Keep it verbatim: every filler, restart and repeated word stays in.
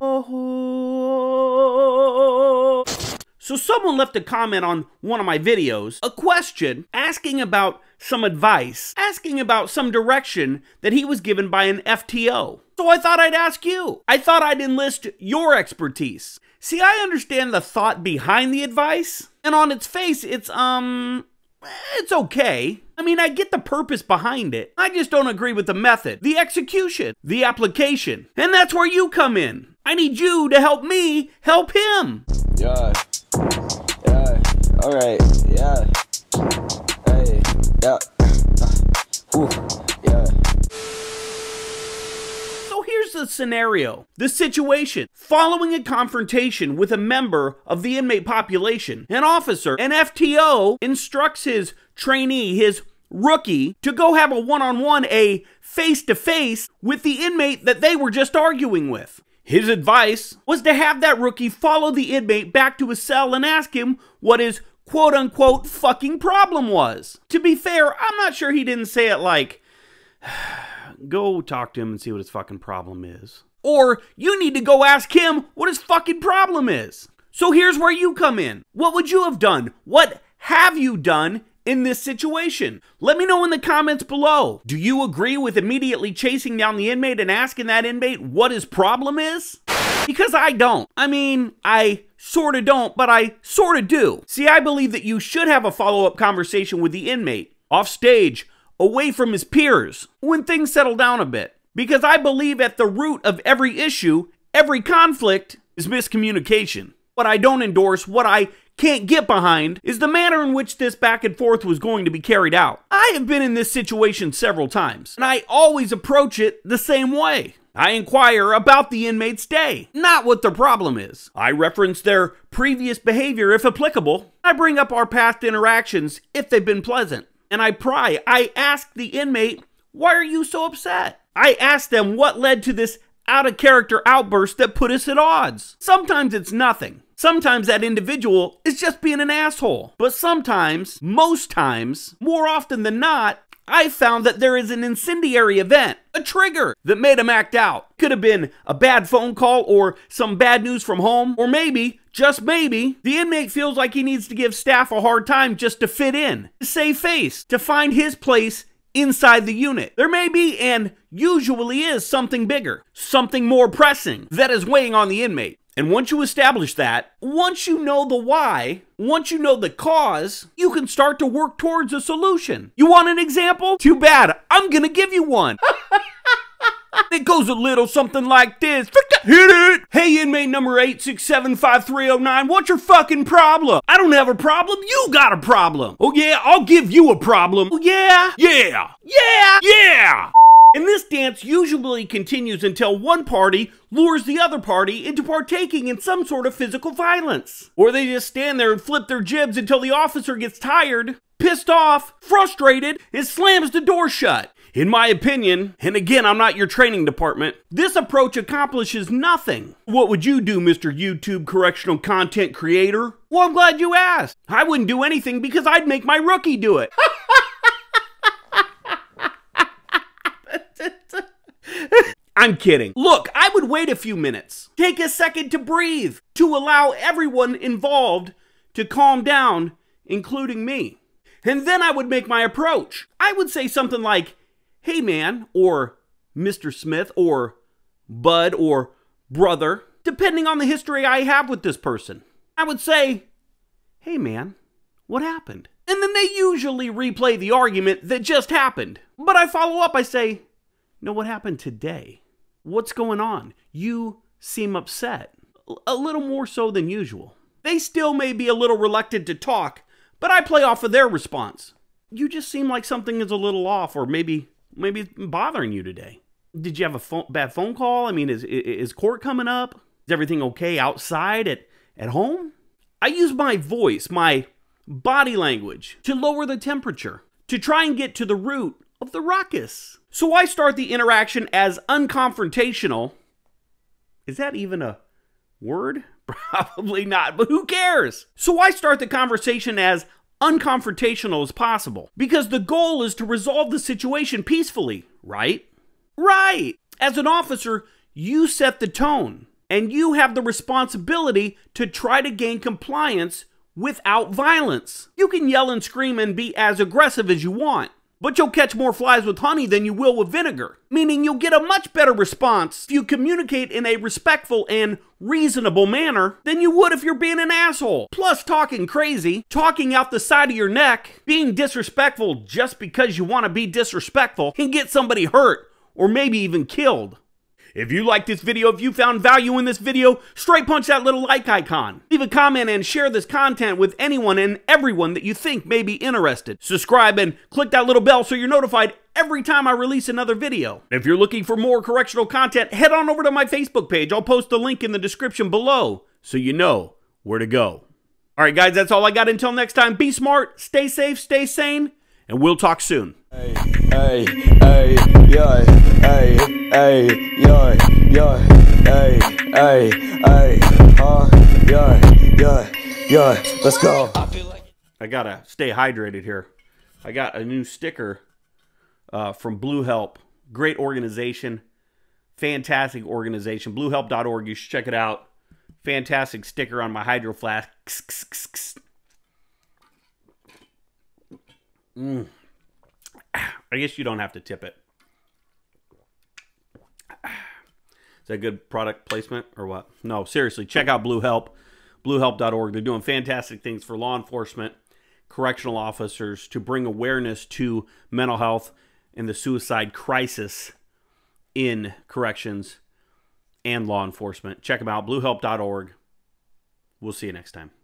So someone left a comment on one of my videos, a question, asking about some advice, asking about some direction that he was given by an F T O. So I thought I'd ask you. I thought I'd enlist your expertise. See, I understand the thought behind the advice, and on its face, it's, um, it's okay. I mean, I get the purpose behind it. I just don't agree with the method, the execution, the application. And that's where you come in. I need you to help me help him. Yeah. Yeah, all right, yeah, hey, yeah, whew, yeah. So here's the scenario, the situation. Following a confrontation with a member of the inmate population, an officer, an F T O, instructs his trainee, his rookie, to go have a one-on-one, a face-to-face with the inmate that they were just arguing with. His advice was to have that rookie follow the inmate back to his cell and ask him what his quote-unquote fucking problem was. To be fair, I'm not sure he didn't say it like, go talk to him and see what his fucking problem is. Or, you need to go ask him what his fucking problem is. So here's where you come in. What would you have done? What have you done in this situation? Let me know in the comments below. Do you agree with immediately chasing down the inmate and asking that inmate what his problem is? Because I don't. I mean, I sorta don't, but I sorta do. See, I believe that you should have a follow-up conversation with the inmate, off stage, away from his peers, when things settle down a bit. Because I believe at the root of every issue, every conflict, is miscommunication. What I don't endorse, what I can't get behind, is the manner in which this back and forth was going to be carried out. I have been in this situation several times, and I always approach it the same way. I inquire about the inmate's day, not what their problem is. I reference their previous behavior if applicable. I bring up our past interactions if they've been pleasant. And I pry, I ask the inmate, why are you so upset? I ask them what led to this out-of-character outburst that put us at odds. Sometimes it's nothing. Sometimes that individual is just being an asshole. But sometimes, most times, more often than not, I found that there is an incendiary event, a trigger, that made him act out. Could have been a bad phone call or some bad news from home, or maybe, just maybe, the inmate feels like he needs to give staff a hard time just to fit in, to save face, to find his place inside the unit. There may be, and usually is, something bigger, something more pressing that is weighing on the inmate. And once you establish that, once you know the why, once you know the cause, you can start to work towards a solution. You want an example? Too bad, I'm gonna give you one. It goes a little something like this. Hit it! Hey, inmate number eight six seven five three oh nine, what's your fucking problem? I don't have a problem, you got a problem. Oh yeah, I'll give you a problem. Oh yeah, yeah, yeah, yeah! And this dance usually continues until one party lures the other party into partaking in some sort of physical violence. Or they just stand there and flip their jibs until the officer gets tired, pissed off, frustrated, and slams the door shut. In my opinion, and again, I'm not your training department, this approach accomplishes nothing. What would you do, Mister YouTube correctional content creator? Well, I'm glad you asked. I wouldn't do anything because I'd make my rookie do it. I'm kidding. Look, I would wait a few minutes. Take a second to breathe, to allow everyone involved to calm down, including me. And then I would make my approach. I would say something like, hey man, or Mister Smith, or Bud, or brother, depending on the history I have with this person. I would say, hey man, what happened? And then they usually replay the argument that just happened. But I follow up, I say, no, what happened today? What's going on? You seem upset, a little more so than usual. They still may be a little reluctant to talk, but I play off of their response. You just seem like something is a little off, or maybe maybe it's bothering you today. Did you have a phone, bad phone call? I mean, is, is court coming up? Is everything okay outside, at, at home? I use my voice, my body language, to lower the temperature, to try and get to the root of the ruckus. So I start the interaction as unconfrontational. Is that even a word? Probably not, but who cares? So I start the conversation as unconfrontational as possible, because the goal is to resolve the situation peacefully, right? Right! As an officer, you set the tone. and you have the responsibility to try to gain compliance without violence. You can yell and scream and be as aggressive as you want, but you'll catch more flies with honey than you will with vinegar, meaning you'll get a much better response if you communicate in a respectful and reasonable manner than you would if you're being an asshole. Plus, talking crazy, talking out the side of your neck, being disrespectful just because you want to be disrespectful can get somebody hurt or maybe even killed. If you liked this video, if you found value in this video, straight punch that little like icon. Leave a comment and share this content with anyone and everyone that you think may be interested. Subscribe and click that little bell so you're notified every time I release another video. If you're looking for more correctional content, head on over to my Facebook page. I'll post the link in the description below so you know where to go. All right, guys, that's all I got. Until next time, be smart, stay safe, stay sane, and we'll talk soon. Hey, hey, hey, yeah, hey, hey, yeah, yeah, hey, hey, hey, uh, yeah, yeah, yeah, let's go. I gotta stay hydrated here. I got a new sticker uh, from Blue H E L P. Great organization. Fantastic organization. blue help dot org. You should check it out. Fantastic sticker on my hydro flask. Mmm. I guess you don't have to tip it. Is that good product placement or what? No, seriously, check out Blue H E L P, blue help dot org. They're doing fantastic things for law enforcement, correctional officers, to bring awareness to mental health and the suicide crisis in corrections and law enforcement. Check them out, blue help dot org. We'll see you next time.